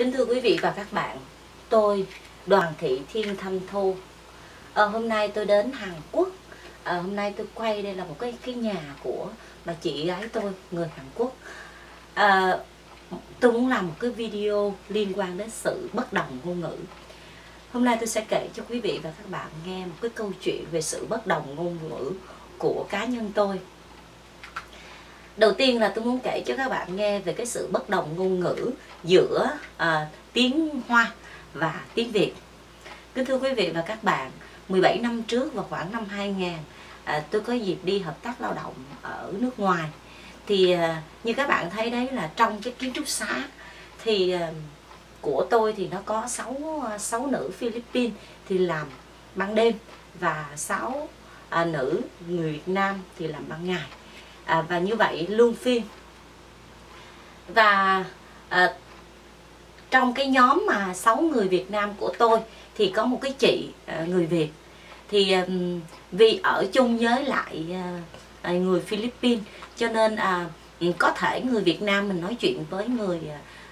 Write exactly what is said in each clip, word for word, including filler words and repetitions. Kính thưa quý vị và các bạn, tôi Đoàn Thị Thiên Thanh Thu. À, hôm nay tôi đến Hàn Quốc. À, hôm nay tôi quay đây là một cái cái nhà của mà chị gái tôi, người Hàn Quốc. À, tôi muốn làm một cái video liên quan đến sự bất đồng ngôn ngữ. Hôm nay tôi sẽ kể cho quý vị và các bạn nghe một cái câu chuyện về sự bất đồng ngôn ngữ của cá nhân tôi. Đầu tiên là tôi muốn kể cho các bạn nghe về cái sự bất đồng ngôn ngữ giữa à, tiếng Hoa và tiếng Việt. Kính thưa quý vị và các bạn, mười bảy năm trước vào khoảng năm hai nghìn, à, tôi có dịp đi hợp tác lao động ở nước ngoài. Thì à, như các bạn thấy đấy, là trong cái kiến trúc xá thì à, của tôi thì nó có sáu nữ Philippines thì làm ban đêm và sáu à, nữ người Việt Nam thì làm ban ngày. À, và như vậy luân phiên. Và à, trong cái nhóm mà sáu người Việt Nam của tôi thì có một cái chị à, người Việt. Thì à, vì ở chung với lại à, người Philippines, cho nên à, có thể người Việt Nam mình nói chuyện với người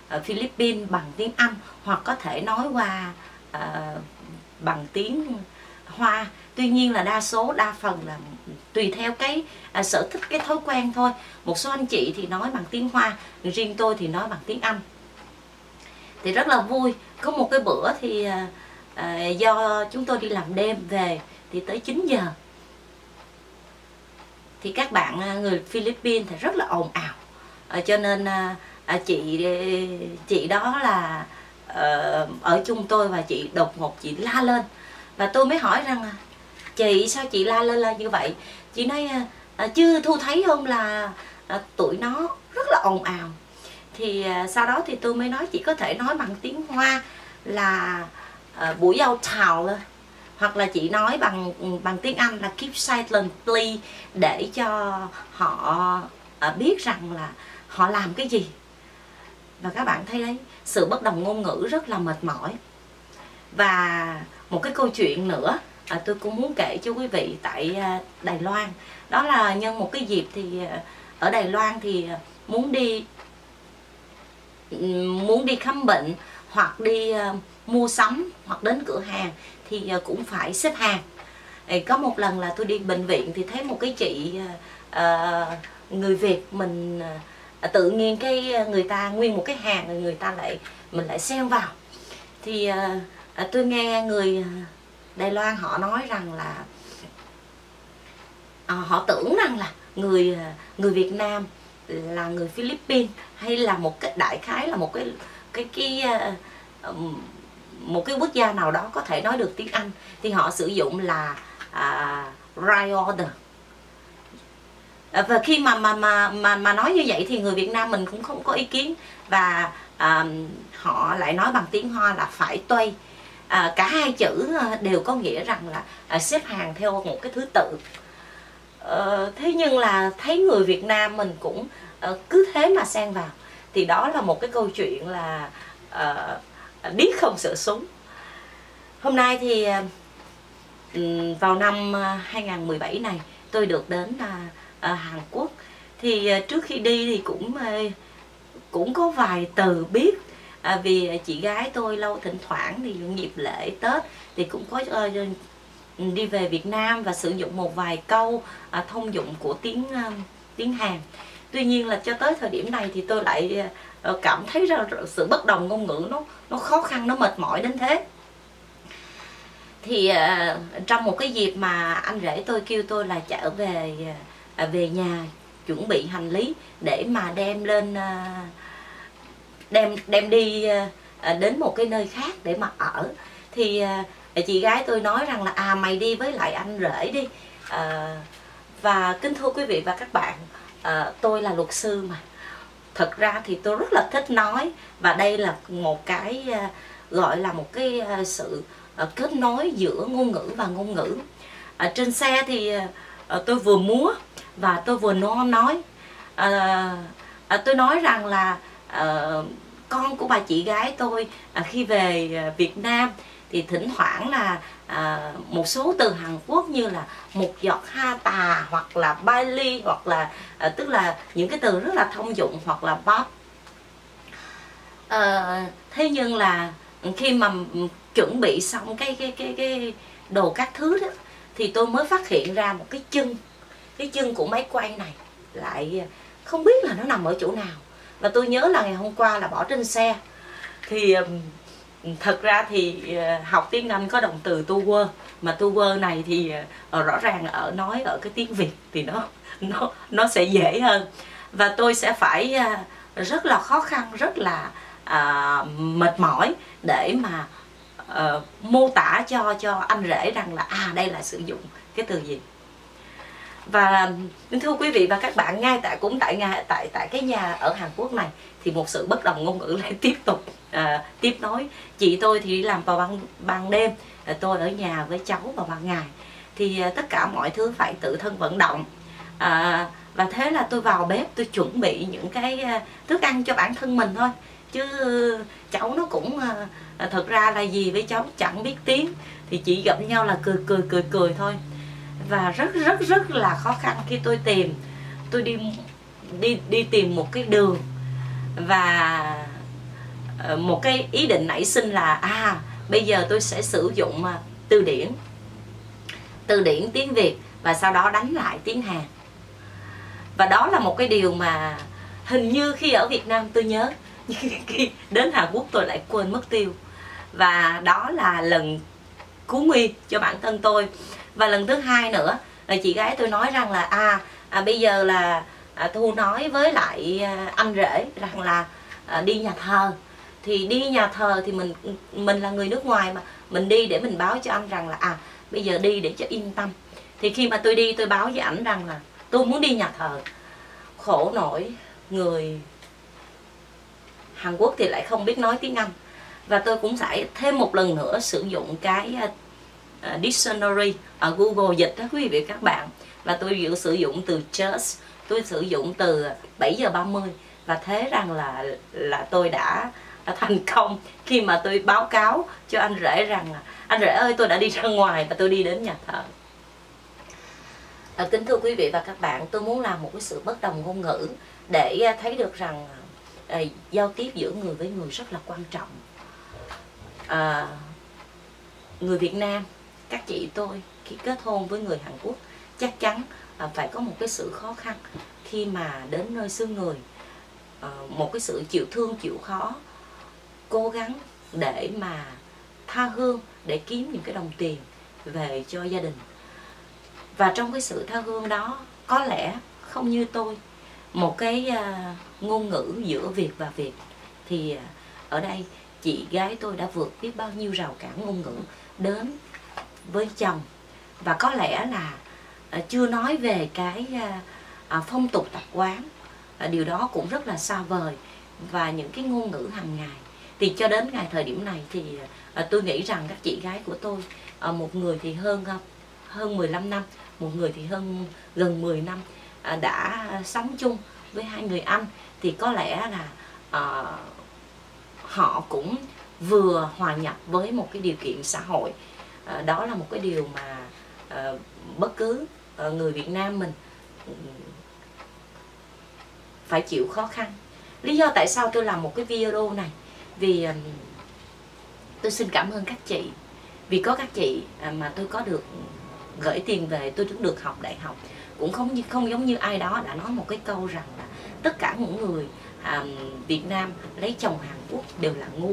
à, Philippines bằng tiếng Anh, hoặc có thể nói qua à, bằng tiếng Hoa. Tuy nhiên là đa số, đa phần là tùy theo cái à, sở thích, cái thói quen thôi. Một số anh chị thì nói bằng tiếng Hoa, riêng tôi thì nói bằng tiếng Anh. Thì rất là vui. Có một cái bữa thì à, à, do chúng tôi đi làm đêm về thì tới chín giờ. Thì các bạn à, người Philippines thì rất là ồn ào. À, cho nên à, à, chị chị đó là à, ở chung tôi, và chị đột ngột chị la lên. Và tôi mới hỏi rằng à, chị sao chị la lên la như vậy? Chị nói à, chứ Thu thấy không là à, tụi nó rất là ồn ào. Thì à, sau đó thì tôi mới nói chị có thể nói bằng tiếng Hoa là à, buổi giao thảo, hoặc là chị nói bằng bằng tiếng Anh là keep silent please, để cho họ à, biết rằng là họ làm cái gì. Và các bạn thấy đấy, sự bất đồng ngôn ngữ rất là mệt mỏi. Và một cái câu chuyện nữa à, tôi cũng muốn kể cho quý vị tại à, Đài Loan. Đó là nhân một cái dịp thì à, ở Đài Loan thì à, muốn đi muốn đi khám bệnh, hoặc đi à, mua sắm, hoặc đến cửa hàng thì à, cũng phải xếp hàng. Ê, có một lần là tôi đi bệnh viện thì thấy một cái chị à, người Việt mình à, tự nhiên cái người ta nguyên một cái hàng rồi người ta lại mình lại xen vào. Thì à, à, tôi nghe người Đài Loan họ nói rằng là à, họ tưởng rằng là người người Việt Nam là người Philippines, hay là một cái đại khái là một cái cái cái một cái quốc gia nào đó có thể nói được tiếng Anh, thì họ sử dụng là à, right order. À, và khi mà mà mà mà mà nói như vậy thì người Việt Nam mình cũng không có ý kiến, và à, họ lại nói bằng tiếng Hoa là phải tuây. À, cả hai chữ đều có nghĩa rằng là à, xếp hàng theo một cái thứ tự. à, Thế nhưng là thấy người Việt Nam mình cũng à, cứ thế mà xen vào. Thì đó là một cái câu chuyện là à, điếc không sợ súng. Hôm nay thì à, vào năm hai nghìn không trăm mười bảy này tôi được đến à, à, Hàn Quốc. Thì à, trước khi đi thì cũng à, cũng có vài từ biết. À, vì chị gái tôi lâu thỉnh thoảng thì dịp lễ Tết thì cũng có uh, đi về Việt Nam và sử dụng một vài câu uh, thông dụng của tiếng uh, tiếng Hàn. Tuy nhiên là cho tới thời điểm này thì tôi lại uh, cảm thấy ra sự bất đồng ngôn ngữ nó nó khó khăn, nó mệt mỏi đến thế. Thì uh, trong một cái dịp mà anh rể tôi kêu tôi là trở về uh, về nhà chuẩn bị hành lý để mà đem lên uh, Đem, đem đi đến một cái nơi khác để mà ở. Thì chị gái tôi nói rằng là à, mày đi với lại anh rể đi. à, Và kính thưa quý vị và các bạn, à, tôi là luật sư mà. Thật ra thì tôi rất là thích nói. Và đây là một cái gọi là một cái sự kết nối giữa ngôn ngữ và ngôn ngữ. à, Trên xe thì à, tôi vừa múa và tôi vừa nói. à, à, Tôi nói rằng là À, con của bà chị gái tôi à, khi về à, Việt Nam thì thỉnh thoảng là à, một số từ Hàn Quốc như là một giọt ha tà, hoặc là bai ly, hoặc là à, tức là những cái từ rất là thông dụng, hoặc là bóp. Ờ, thế nhưng là khi mà chuẩn bị xong cái cái cái cái đồ các thứ đó, thì tôi mới phát hiện ra một cái chân, cái chân của máy quay này lại không biết là nó nằm ở chỗ nào. Và tôi nhớ là ngày hôm qua là bỏ trên xe. Thì thật ra thì học tiếng Anh có động từ tu quơ, mà tu quơ này thì rõ ràng ở nói ở cái tiếng Việt thì nó nó nó sẽ dễ hơn, và tôi sẽ phải rất là khó khăn, rất là à, mệt mỏi để mà à, mô tả cho cho anh rể rằng là à đây là sử dụng cái từ gì. Và thưa quý vị và các bạn, ngay tại cũng tại ngay tại tại cái nhà ở Hàn Quốc này thì một sự bất đồng ngôn ngữ lại tiếp tục à, tiếp nối. Chị tôi thì đi làm vào ban ban đêm, tôi ở nhà với cháu vào ban ngày, thì à, tất cả mọi thứ phải tự thân vận động. À, và thế là tôi vào bếp tôi chuẩn bị những cái thức ăn cho bản thân mình thôi, chứ cháu nó cũng thật ra là gì với cháu chẳng biết tiếng, thì chỉ gặp nhau là cười cười cười cười thôi. Và rất rất rất là khó khăn khi tôi tìm tôi đi đi đi tìm một cái đường, và một cái ý định nảy sinh là à bây giờ tôi sẽ sử dụng từ điển từ điển tiếng Việt và sau đó đánh lại tiếng Hàn. Và đó là một cái điều mà hình như khi ở Việt Nam tôi nhớ, nhưng khi đến Hàn Quốc tôi lại quên mất tiêu. Và đó là lần cứu nguy cho bản thân tôi. Và lần thứ hai nữa là chị gái tôi nói rằng là à, à bây giờ là à, Thu nói với lại à, anh rể rằng là à, đi nhà thờ. Thì đi nhà thờ thì mình mình là người nước ngoài mà, mình đi để mình báo cho anh rằng là à bây giờ đi để cho yên tâm. Thì khi mà tôi đi tôi báo với ảnh rằng là tôi muốn đi nhà thờ. Khổ nổi, người Hàn Quốc thì lại không biết nói tiếng Anh. Và tôi cũng phải thêm một lần nữa sử dụng cái uh, dictionary ở Google dịch đó quý vị các bạn. Và tôi sử dụng từ church, tôi sử dụng từ bảy giờ ba mươi. Và thế rằng là là tôi đã, đã thành công khi mà tôi báo cáo cho anh rể rằng là anh rể ơi tôi đã đi ra ngoài và tôi đi đến nhà thờ. Kính thưa quý vị và các bạn, tôi muốn làm một cái sự bất đồng ngôn ngữ để thấy được rằng à, giao tiếp giữa người với người rất là quan trọng. À, người Việt Nam, các chị tôi khi kết hôn với người Hàn Quốc chắc chắn à, phải có một cái sự khó khăn khi mà đến nơi xứ người, à, một cái sự chịu thương, chịu khó, cố gắng để mà tha hương, để kiếm những cái đồng tiền về cho gia đình. Và trong cái sự tha hương đó, có lẽ không như tôi, một cái uh, ngôn ngữ giữa Việt và Việt, thì uh, ở đây chị gái tôi đã vượt biết bao nhiêu rào cản ngôn ngữ đến với chồng. Và có lẽ là uh, chưa nói về cái uh, uh, phong tục tập quán, uh, điều đó cũng rất là xa vời, và những cái ngôn ngữ hàng ngày. Thì cho đến ngày thời điểm này thì uh, tôi nghĩ rằng các chị gái của tôi, uh, một người thì hơn uh, hơn mười lăm năm, một người thì hơn gần mười năm đã sống chung với hai người anh, thì có lẽ là uh, họ cũng vừa hòa nhập với một cái điều kiện xã hội. Uh, đó là một cái điều mà uh, bất cứ uh, người Việt Nam mình uh, phải chịu khó khăn. Lý do tại sao tôi làm một cái video này, vì uh, tôi xin cảm ơn các chị, vì có các chị uh, mà tôi có được gửi tiền về, tôi cũng được học đại học. Cũng không không giống như ai đó đã nói một cái câu rằng là tất cả những người à, Việt Nam lấy chồng Hàn Quốc đều là ngu.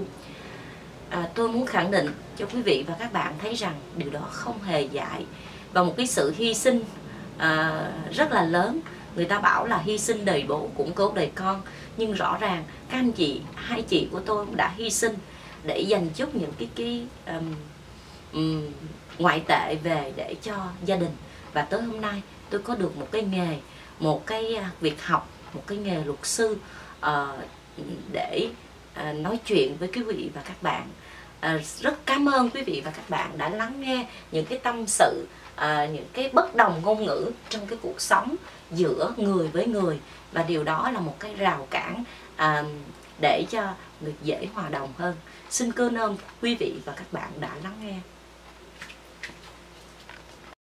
À, tôi muốn khẳng định cho quý vị và các bạn thấy rằng điều đó không hề dại, và một cái sự hy sinh à, rất là lớn. Người ta bảo là hy sinh đời bố cũng cốt đời con, nhưng rõ ràng các anh chị, hai chị của tôi đã hy sinh để dành chút những cái cái um, um, ngoại tệ về để cho gia đình. Và tới hôm nay tôi có được một cái nghề, một cái việc học, một cái nghề luật sư để nói chuyện với quý vị và các bạn. Rất cảm ơn quý vị và các bạn đã lắng nghe những cái tâm sự, những cái bất đồng ngôn ngữ trong cái cuộc sống giữa người với người, và điều đó là một cái rào cản để cho người dễ hòa đồng hơn. Xin cảm ơn quý vị và các bạn đã lắng nghe.